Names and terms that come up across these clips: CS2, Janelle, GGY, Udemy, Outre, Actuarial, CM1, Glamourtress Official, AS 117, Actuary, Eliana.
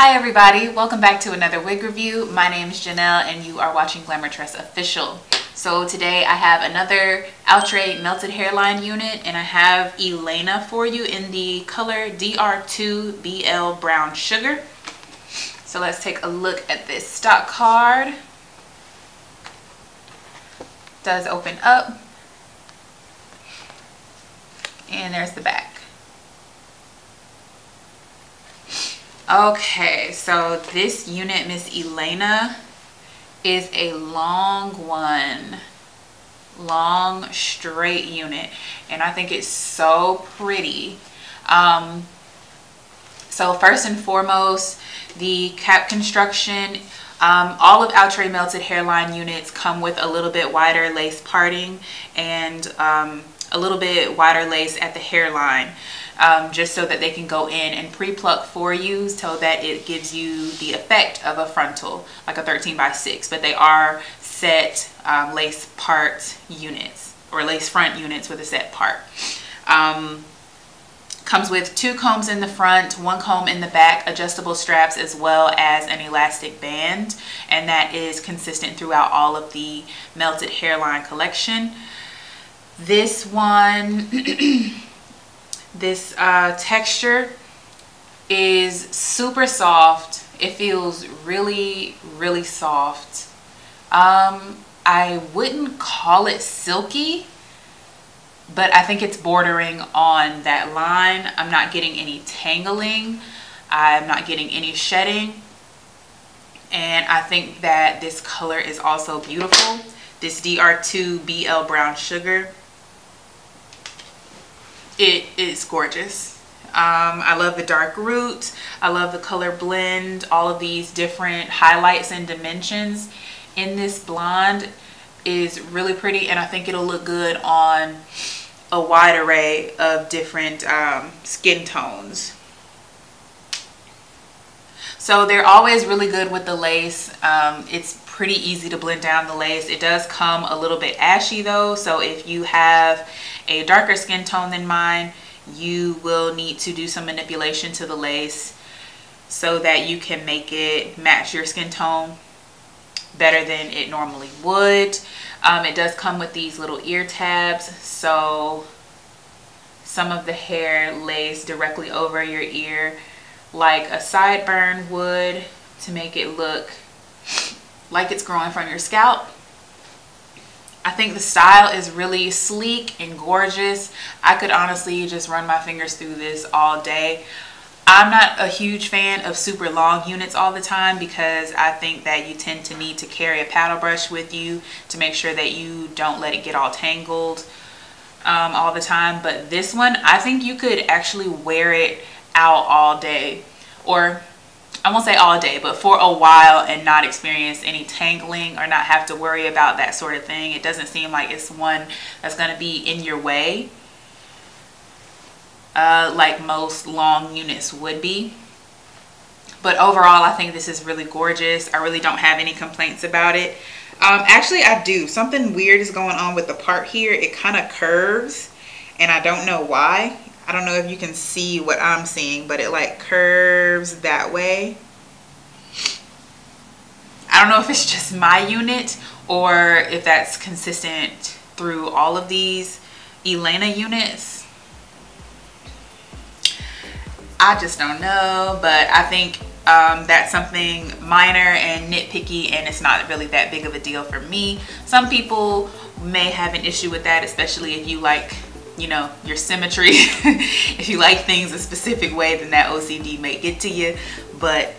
Hi everybody, welcome back to another wig review. My name is Janelle and you are watching Glamourtress Official. So today I have another Outre melted hairline unit and I have Eliana for you in the color DR2 BL Brown Sugar. So let's take a look at this stock card. Does open up and there's the back. Okay, so this unit, Miss Eliana, is a long one, long straight unit, and I think it's so pretty. So first and foremost, the cap construction. All of Outre melted hairline units come with a little bit wider lace parting and a little bit wider lace at the hairline, just so that they can go in and pre-pluck for you so that it gives you the effect of a frontal, like a 13 by 6, but they are set lace part units or lace front units with a set part. Comes with 2 combs in the front, 1 comb in the back, adjustable straps, as well as an elastic band, and that is consistent throughout all of the melted hairline collection. This one, texture is super soft. It feels really, really soft. I wouldn't call it silky, but I think it's bordering on that line. I'm not getting any tangling. I'm not getting any shedding. And I think that this color is also beautiful. This DR2 BL Brown Sugar. It is gorgeous. I love the dark root. I love the color blend, all of these different highlights and dimensions in this blonde is really pretty, and I think it'll look good on a wide array of different skin tones. So they're always really good with the lace. It's pretty easy to blend down the lace. It does come a little bit ashy though, so if you have a darker skin tone than mine, you will need to do some manipulation to the lace so that you can make it match your skin tone better than it normally would. It does come with these little ear tabs, so some of the hair lays directly over your ear like a sideburn would to make it look like it's growing from your scalp. I think the style is really sleek and gorgeous. I could honestly just run my fingers through this all day. I'm not a huge fan of super long units all the time because I think that you tend to need to carry a paddle brush with you to make sure that you don't let it get all tangled all the time. But this one, I think you could actually wear it out all day, or I won't say all day, but for a while, and not experience any tangling or not have to worry about that sort of thing. It doesn't seem like it's one that's going to be in your way like most long units would be. But overall, I think this is really gorgeous. I really don't have any complaints about it. Actually, I do. Something weird is going on with the part here. It kind of curves, and I don't know why. I don't know if you can see what I'm seeing, but it like curves that way. I don't know if it's just my unit or if that's consistent through all of these Eliana units. I just don't know, but I think that's something minor and nitpicky, and it's not really that big of a deal for me. Some people may have an issue with that, especially if you like, you know, your symmetry. If you like things a specific way, then that OCD may get to you. But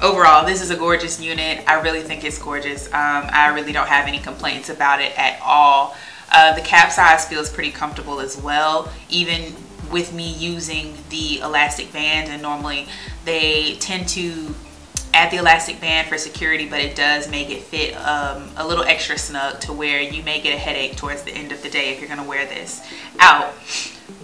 overall, this is a gorgeous unit. I really think it's gorgeous. I really don't have any complaints about it at all. The cap size feels pretty comfortable as well, even with me using the elastic band. And normally they tend to add the elastic band for security, but it does make it fit a little extra snug to where you may get a headache towards the end of the day if you're going to wear this out.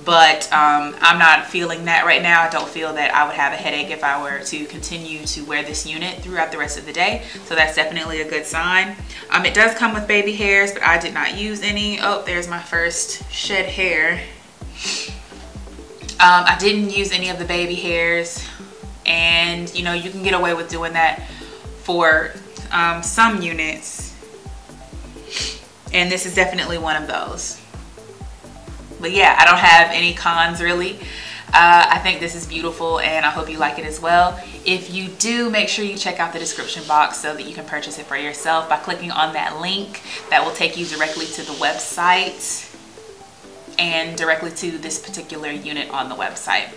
But I'm not feeling that right now. I don't feel that I would have a headache if I were to continue to wear this unit throughout the rest of the day, so that's definitely a good sign. It does come with baby hairs, but I did not use any. Oh, there's my first shed hair. I didn't use any of the baby hairs, and and you know, you can get away with doing that for some units, and this is definitely one of those. But yeah, I don't have any cons really. I think this is beautiful and I hope you like it as well. If you do, make sure you check out the description box so that you can purchase it for yourself by clicking on that link that will take you directly to the website and directly to this particular unit on the website.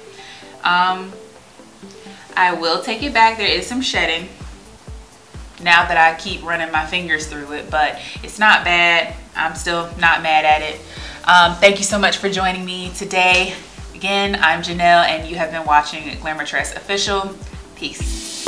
I will take it back. There is some shedding now that I keep running my fingers through it, but it's not bad. I'm still not mad at it. Thank you so much for joining me today. Again, I'm Janelle, and you have been watching Glamourtress Official. Peace.